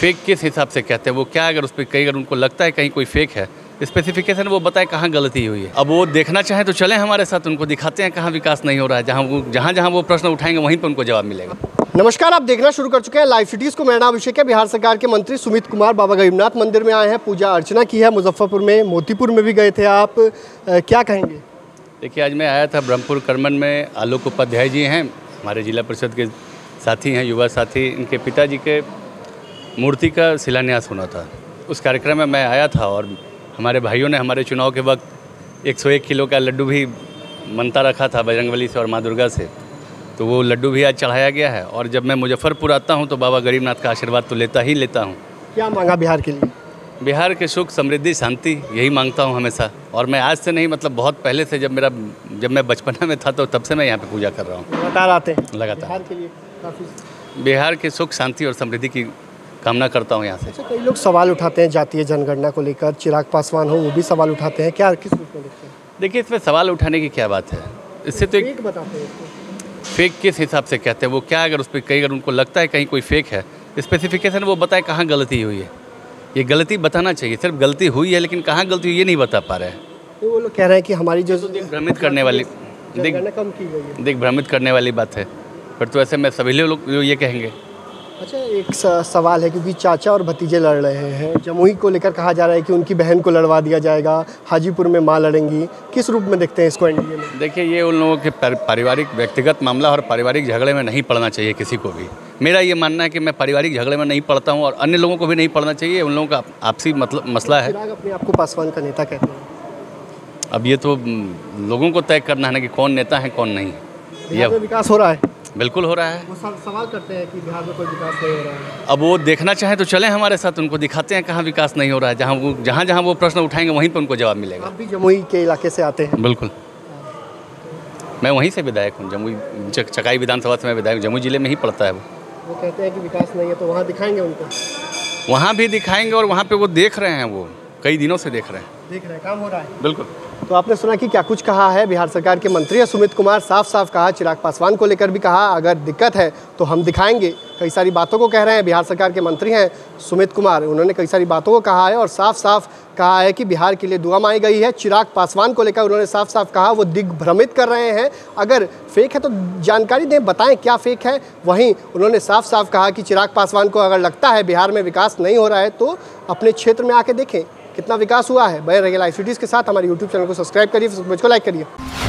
Fake किस हिसाब से कहते हैं वो क्या, अगर उस पर कहीं अगर उनको लगता है कहीं कोई फेक है स्पेसिफिकेशन, वो बताए कहाँ गलती हुई है। अब वो देखना चाहे तो चलें हमारे साथ, उनको दिखाते हैं कहाँ विकास नहीं हो रहा है, जहाँ वो प्रश्न उठाएंगे वहीं पर उनको जवाब मिलेगा। नमस्कार, आप देखना शुरू कर चुके हैं लाइव सिटीज़ को। मेरा नाम अभिषेक है। बिहार सरकार के मंत्री सुमित कुमार बाबा गरीबनाथ मंदिर में आए हैं, पूजा अर्चना की है, मुजफ्फरपुर में, मोतीपुर में भी गए थे आप, क्या कहेंगे? देखिए, आज मैं आया था ब्रह्मपुर कर्मन में, आलोक उपाध्याय जी हैं हमारे जिला परिषद के साथी हैं, युवा साथी, इनके पिताजी के मूर्ति का शिलान्यास होना था, उस कार्यक्रम में मैं आया था और हमारे भाइयों ने हमारे चुनाव के वक्त 101 किलो का लड्डू भी मनता रखा था बजरंगबली से और माँ दुर्गा से, तो वो लड्डू भी आज चढ़ाया गया है। और जब मैं मुजफ्फरपुर आता हूँ तो बाबा गरीबनाथ का आशीर्वाद तो लेता ही लेता हूँ। क्या मांगा बिहार के लिए? बिहार के सुख, समृद्धि, शांति, यही मांगता हूँ हमेशा। और मैं आज से नहीं, मतलब बहुत पहले से, जब मैं बचपना में था तो तब से मैं यहाँ पर पूजा कर रहा हूँ, लगातार आते हैं। लगातार बिहार के सुख, शांति और समृद्धि की कामना करता हूँ यहाँ से। कई लोग सवाल उठाते हैं जातीय जनगणना को लेकर, चिराग पासवान हो वो भी सवाल उठाते हैं, क्या किस रूप में देखते हैं? देखिए, इसमें सवाल उठाने की क्या बात है, इससे तो एक बताते हैं फेक किस हिसाब से कहते हैं वो क्या, अगर उस पर कहीं अगर उनको लगता है कहीं कोई फेक है स्पेसिफिकेशन, वो बताए कहाँ गलती हुई है। ये गलती बताना चाहिए, सिर्फ गलती हुई है लेकिन कहाँ गलती हुई ये नहीं बता पा रहे हैं। तो वो लोग कह रहे हैं कि हमारी जो भ्रमित करने वाली भ्रमित करने वाली बात है, पर तो ऐसे में सभी लोग ये कहेंगे। अच्छा, एक सवाल है क्योंकि चाचा और भतीजे लड़ रहे हैं, जमुई को लेकर कहा जा रहा है कि उनकी बहन को लड़वा दिया जाएगा, हाजीपुर में मां लड़ेंगी, किस रूप में देखते हैं इसको एनडीए में? देखिए, ये उन लोगों के पारिवारिक व्यक्तिगत मामला और पारिवारिक झगड़े में नहीं पड़ना चाहिए किसी को भी। मेरा ये मानना है कि मैं पारिवारिक झगड़े में नहीं पड़ता हूँ और अन्य लोगों को भी नहीं पड़ना चाहिए, उन लोगों का आपसी मतलब मसला है। अपने आप को पासवान का नेता कहते हैं, अब ये तो लोगों को तय करना है ना कि कौन नेता है कौन नहीं है। यह विकास हो रहा है, बिल्कुल हो रहा है, वो सवाल करते हैं कि बिहार में कोई विकास नहीं हो रहा है। अब वो देखना चाहे तो चलें हमारे साथ, उनको दिखाते हैं कहाँ विकास नहीं हो रहा है, जहाँ वो प्रश्न उठाएंगे वहीं पर उनको जवाब मिलेगा। आप भी जमुई के इलाके से आते हैं? बिल्कुल, मैं वहीं से विधायक हूँ, जमुई चकाई विधानसभा से मैं विधायक, जमुई जिले में ही पड़ता है। वो कहते हैं कि विकास नहीं है तो वहाँ दिखाएंगे उनको? वहाँ भी दिखाएंगे और वहाँ पर वो देख रहे हैं, वो कई दिनों से देख रहे हैं काम हो रहा है। बिल्कुल। तो आपने सुना कि क्या कुछ कहा है बिहार सरकार के मंत्री सुमित कुमार, साफ साफ कहा, चिराग पासवान को लेकर भी कहा अगर दिक्कत है तो हम दिखाएंगे, कई सारी बातों को कह रहे हैं बिहार सरकार के मंत्री हैं सुमित कुमार, उन्होंने कई सारी बातों को कहा है और साफ साफ कहा है कि बिहार के लिए दुआ मांगी गई है। चिराग पासवान को लेकर उन्होंने साफ साफ कहा वो दिग्भ्रमित कर रहे हैं, अगर फेक है तो जानकारी दें, बताएं क्या फेक है। वहीं उन्होंने साफ साफ कहा कि चिराग पासवान को अगर लगता है बिहार में विकास नहीं हो रहा है तो अपने क्षेत्र में आके देखें कितना विकास हुआ है। बने रहिए लाइव सिटीज़ के साथ, हमारे YouTube चैनल को सब्सक्राइब करिए, फेसबुक पेज को लाइक करिए।